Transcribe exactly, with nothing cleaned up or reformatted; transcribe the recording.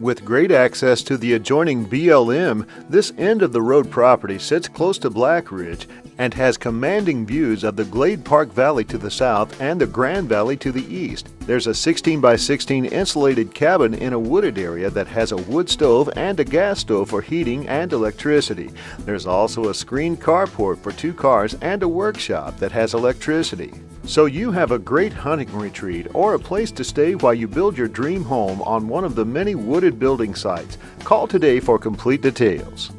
With great access to the adjoining B L M, this end of the road property sits close to Black Ridge and has commanding views of the Glade Park Valley to the south and the Grand Valley to the east. There's a sixteen by sixteen insulated cabin in a wooded area that has a wood stove and a gas stove for heating and electricity. There's also a screened carport for two cars and a workshop that has electricity. So you have a great hunting retreat or a place to stay while you build your dream home on one of the many wooded building sites. Call today for complete details.